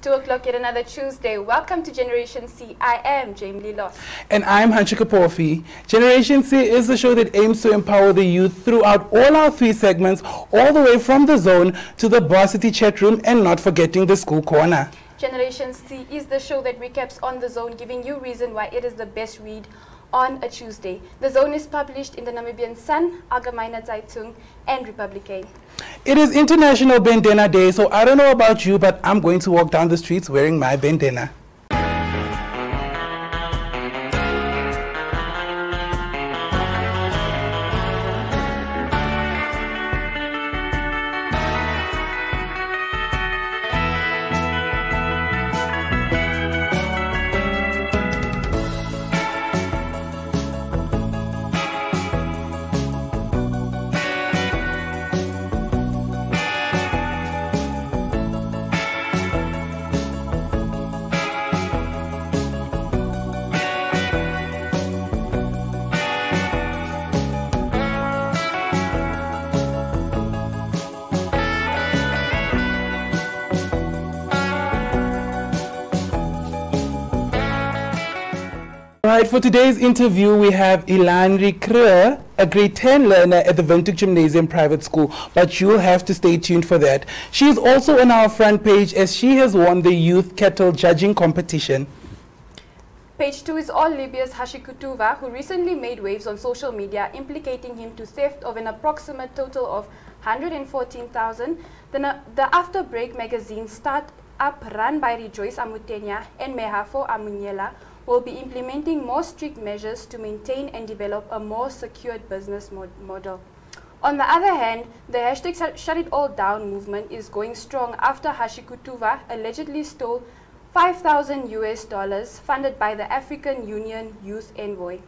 It's 2 o'clock yet another Tuesday. Welcome to Generation C. I am Jamie Loss. And I'm Hanchika Porfi. Generation C is the show that aims to empower the youth throughout all our three segments, all the way from the zone to the varsity chat room and not forgetting the school corner. Generation C is the show that recaps on the zone, giving you reason why it is the best read on a Tuesday. The Zone is published in the Namibian Sun, Allgemeine Zeitung, and Republikein. It is International Bandana Day, so I don't know about you, but I'm going to walk down the streets wearing my bandana. For today's interview, we have Ilanri Krua, a grade 10 learner at the Windhoek Gymnasium Private School, but you'll have to stay tuned for that. She is also on our front page as she has won the Youth Kettle Judging Competition. Page 2 is all Libya's Hashikutuva, who recently made waves on social media, implicating him to theft of an approximate total of 114,000. The After Break magazine Start Up, run by Rejoice Amutenya and Mehafo Amunyela, will be implementing more strict measures to maintain and develop a more secured business model. On the other hand, the hashtag Shut It All Down movement is going strong after Hashikutuva allegedly stole $5,000 funded by the African Union Youth Envoy.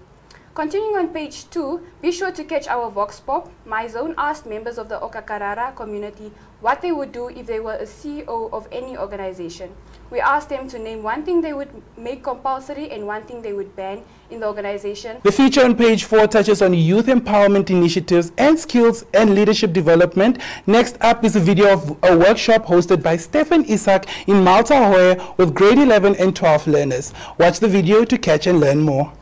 Continuing on page 2, be sure to catch our Vox Pop. MyZone asked members of the Okakarara community what they would do if they were a CEO of any organization. We asked them to name one thing they would make compulsory and one thing they would ban in the organization. The feature on page 4 touches on youth empowerment initiatives and skills and leadership development. Next up is a video of a workshop hosted by Stefan Isaq in Malta Hoye with grade 11 and 12 learners. Watch the video to catch and learn more.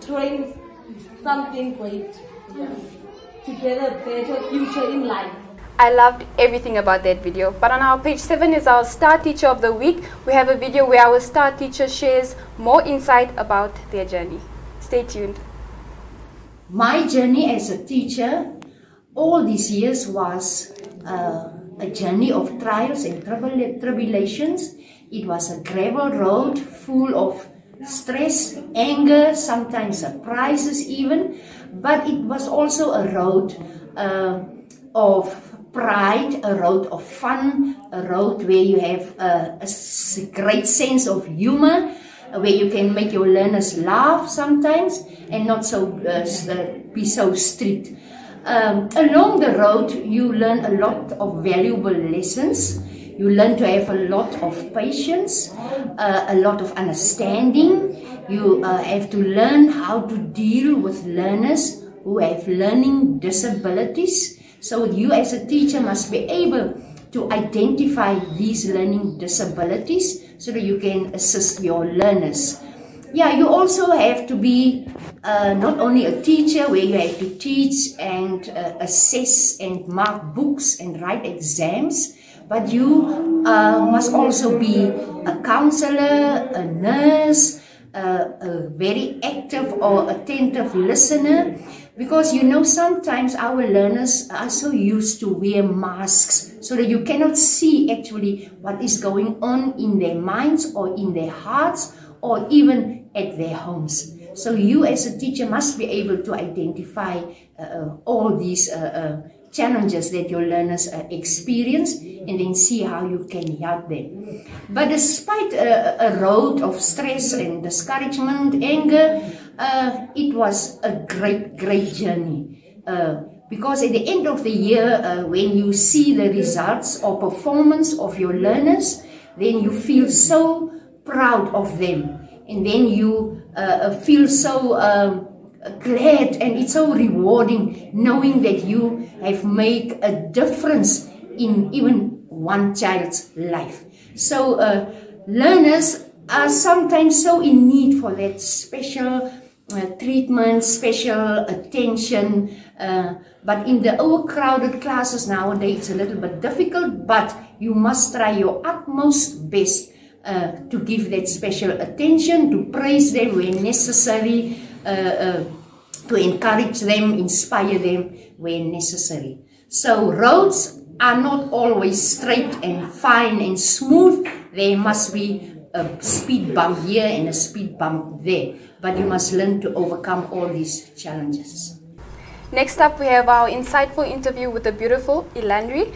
Train something great, yeah, to get a better future in life. I loved everything about that video. But on our page 7 is our Star Teacher of the Week. We have a video where our Star Teacher shares more insight about their journey. Stay tuned. My journey as a teacher all these years was a journey of trials and tribulations. It was a gravel road full of stress, anger, sometimes surprises even, but it was also a road of pride, a road of fun, a road where you have a great sense of humor, where you can make your learners laugh sometimes and not so be so strict. Along the road you learn a lot of valuable lessons. You learn to have a lot of patience, a lot of understanding. You have to learn how to deal with learners who have learning disabilities. So you as a teacher must be able to identify these learning disabilities so that you can assist your learners. yeah, you also have to be not only a teacher where you have to teach and assess and mark books and write exams, but you must also be a counselor, a nurse, a very active or attentive listener, because you know sometimes our learners are so used to wear masks so that you cannot see actually what is going on in their minds or in their hearts or even at their homes. So you as a teacher must be able to identify all these challenges that your learners experience and then see how you can help them. But despite a road of stress and discouragement, anger, it was a great journey. Because at the end of the year, when you see the results or performance of your learners, then you feel so proud of them. And then you feel so glad, and it's so rewarding knowing that you have made a difference in even one child's life. So learners are sometimes so in need for that special treatment, special attention, but in the overcrowded classes nowadays it's a little bit difficult, but you must try your utmost best to give that special attention, to praise them when necessary, to encourage them, inspire them when necessary. So roads are not always straight and fine and smooth. There must be a speed bump here and a speed bump there, but you must learn to overcome all these challenges. Next up we have our insightful interview with the beautiful Ilanri.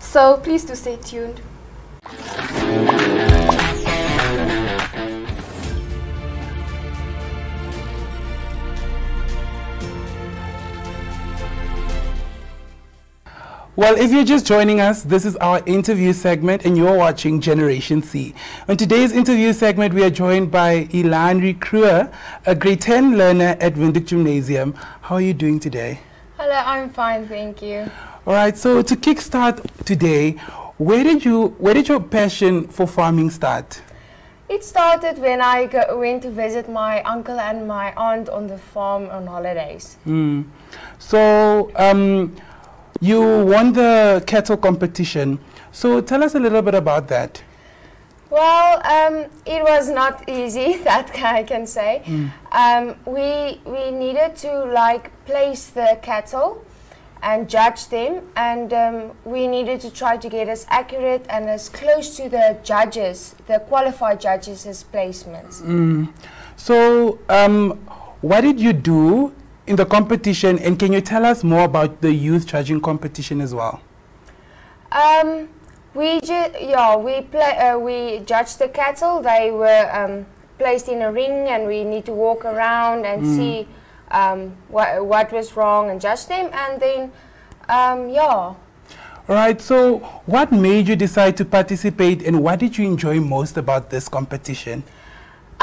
So please do stay tuned. Well, if you're just joining us, this is our interview segment and you're watching Generation C. On today's interview segment, we are joined by Ilanri Krua, a grade 10 learner at Windhoek Gymnasium. How are you doing today? Hello, I'm fine, thank you. All right, so to kickstart today, where did your passion for farming start? It started when I went to visit my uncle and my aunt on the farm on holidays. Mm. So, you won the cattle competition, so tell us a little bit about that. Well, it was not easy, that I can say. Mm. We needed to like place the cattle and judge them, and we needed to try to get as accurate and as close to the judges, the qualified judges, as placements. Mm. So what did you do in the competition, and can you tell us more about the youth judging competition as well? We judged the cattle. They were placed in a ring, and we need to walk around and see what was wrong and judge them. And then, yeah. All right. So, what made you decide to participate, and what did you enjoy most about this competition?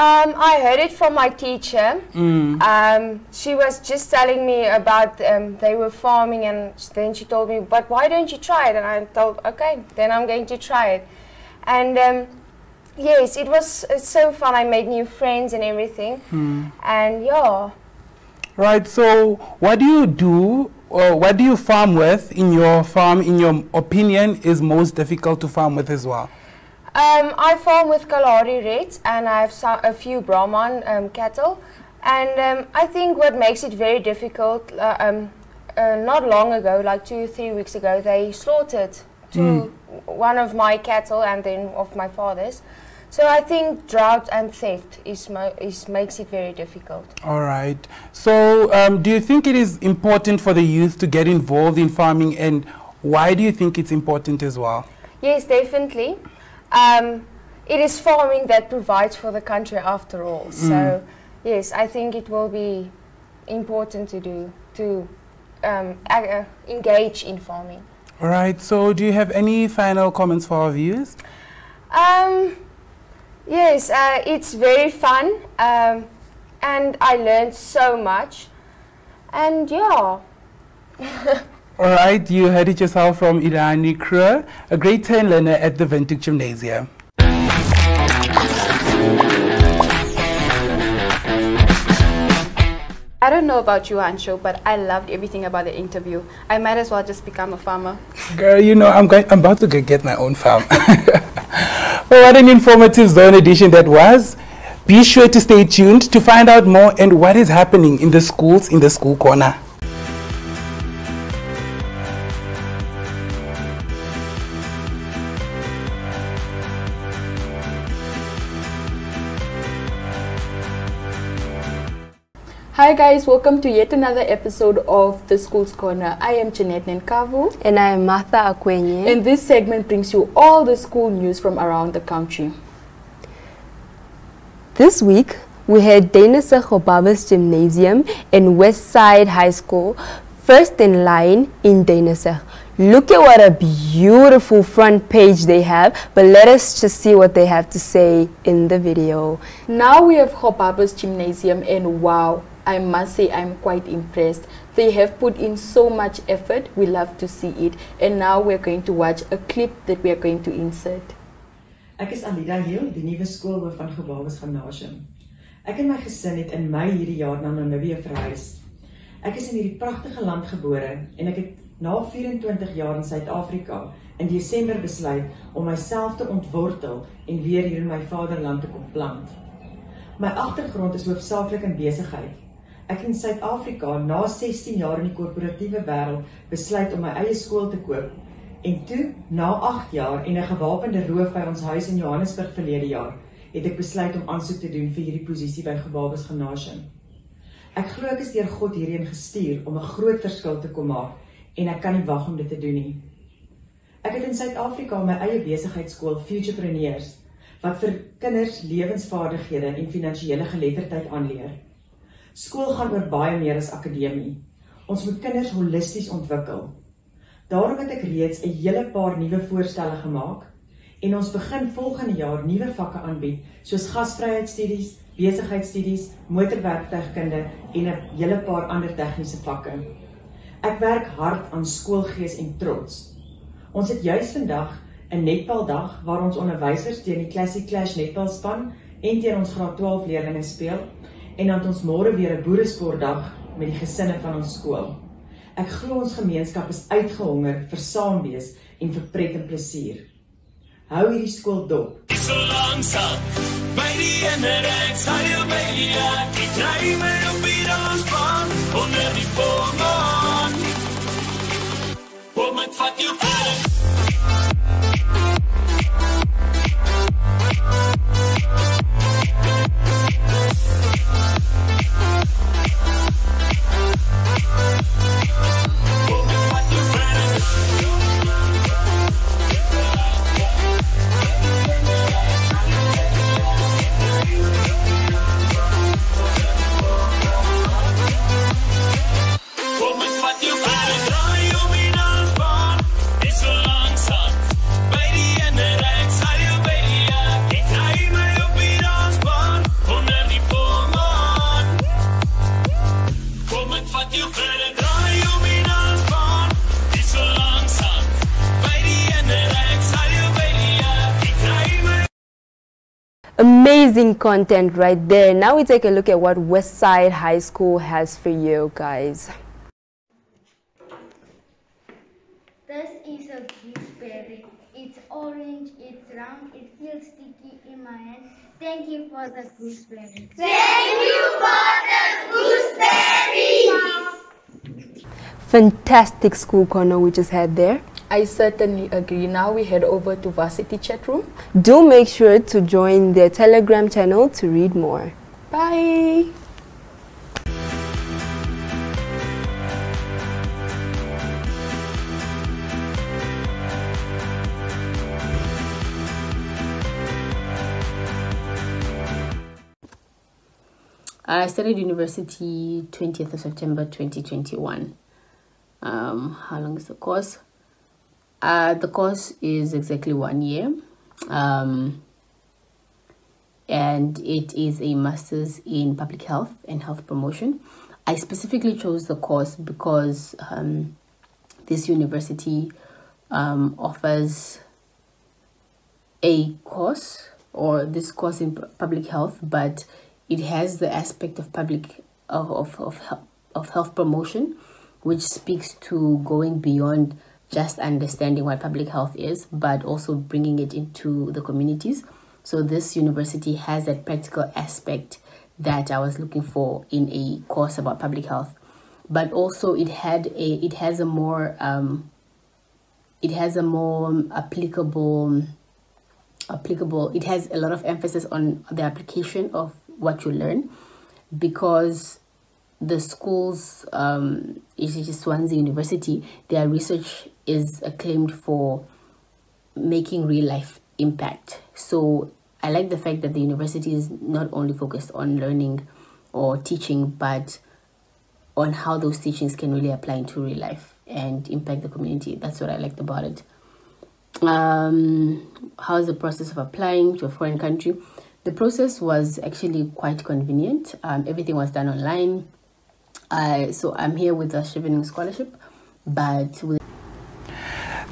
I heard it from my teacher. Mm. She was just telling me about they were farming, and then she told me, but why don't you try it? And I told, okay, then I'm going to try it. And yes, it was so fun. I made new friends and everything. Mm. And yeah. Right, so what do you do, or what do you farm with in your farm, in your opinion, is most difficult to farm with as well? I farm with Kalari Reds, and I have a few Brahman cattle, and I think what makes it very difficult, not long ago, like 2 or 3 weeks ago, they slaughtered one of my cattle and then of my father's. So I think drought and theft makes it very difficult. All right. So do you think it is important for the youth to get involved in farming, and why do you think it's important as well? Yes, definitely. It is farming that provides for the country after all. Mm. So, yes, I think it will be important to engage in farming. All right. So, do you have any final comments for our viewers? Yes, it's very fun, and I learned so much. And yeah. All right, you heard it yourself from Ilanri Krua, a grade 10 learner at the Windhoek Gymnasium. I don't know about you, Hancho, but I loved everything about the interview. I might as well just become a farmer. Girl, you know, I'm about to get my own farm. Well, what an informative Zone edition that was. Be sure to stay tuned to find out more and what is happening in the schools in the school corner. Hi guys, welcome to yet another episode of The School's Corner. I am Jeanette Nenkavu. And I am Martha Akwenye. And this segment brings you all the school news from around the country. This week, we had Duinesig Gobabis Gymnasium and Westside High School first in line in Duinesig. Look at what a beautiful front page they have, but let us just see what they have to say in the video. Now we have Gobabis Gymnasium, and wow, I must say I'm quite impressed. They have put in so much effort. We love to see it. And now we're going to watch a clip that we are going to insert. Ek is Alida Hill, die nuwe skoolhoof van Gobabis Gymnasium. Ek en my gesin het in Mei hierdie jaar na Namibië verhuis. Ek is in hierdie pragtige land gebore en ek het na 24 jaar in Suid-Afrika in Desember besluit om myself te ontwortel en weer hier in my vaderland te kom plant. My agtergrond is hoofsaaklik in besigheid. Ek in Suid-Afrika na 16 jaar in die korporatiewe wêreld besluit om my eie skool te koop. En toe, na 8 jaar en 'n gewapende roof by ons huis in Johannesburg verlede jaar, het ek besluit om aansoek te doen vir hierdie posisie by Gobabis Gymnasium. Ek glo ek is deur God hierheen gestuur om 'n groot verskil te kom maak en ek kan nie wag om dit te doen nie. Ek het in Suid-Afrika my eie besigheidskool Future Trainers wat vir kinders lewensvaardighede en finansiële geletterdheid aanleer. Skool gaan oor baie meer as akademie. Ons moet kinders holisties ontwikkel. Daarom het ek reeds 'n hele paar nuwe voorstelle gemaak en ons begin volgende jaar nuwe vakke aanbied soos gasvryheidsstudies, besigheidstudies, motorwerktuigkunde en 'n hele paar ander tegniese vakke. Ek werk hard aan skoolgees en trots. Ons het juis vandag 'n netbaldag waar ons onderwysers teen die Classic Clash netbalspan en teen ons graad 12 leerders speel en dan het ons môre weer 'n boeresportdag met die gesinne van ons skool. Ek glo ons gemeenskap is uitgehonger vir saamwees en vir pret en plesier. Hou hierdie skool dop. So langsam by die energie, sal jy my leer. Ek draai my op die dansbaan onder die voormaan. Woman, fuck you up. Amazing content right there. Now we take a look at what Westside High School has for you guys. This is a gooseberry. It's orange, it's round, it feels sticky in my hand. Thank you for the gooseberry. Thank you for the gooseberry. Fantastic school corner we just had there. I certainly agree. Now we head over to Varsity Chat Room. Do make sure to join their Telegram channel to read more. Bye! I started university 20th of September 2021. How long is the course? The course is exactly 1 year, and it is a master's in public health and health promotion. I specifically chose the course because this university offers a course, or this course in public health, but it has the aspect of public of health promotion, which speaks to going beyond just understanding what public health is, but also bringing it into the communities. So this university has that practical aspect that I was looking for in a course about public health. But also it has a lot of emphasis on the application of what you learn, because the schools, is Swansea University, their research is acclaimed for making real life impact. So I like the fact that the university is not only focused on learning or teaching, but on how those teachings can really apply into real life and impact the community. That's what I liked about it. How is the process of applying to a foreign country? The process was actually quite convenient. Everything was done online. So I'm here with a Chevening Scholarship, but with...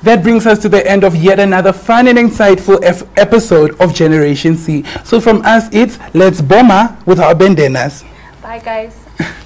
That brings us to the end of yet another fun and insightful episode of Generation C. So from us, it's Let's Bomber with our bandanas. Bye, guys.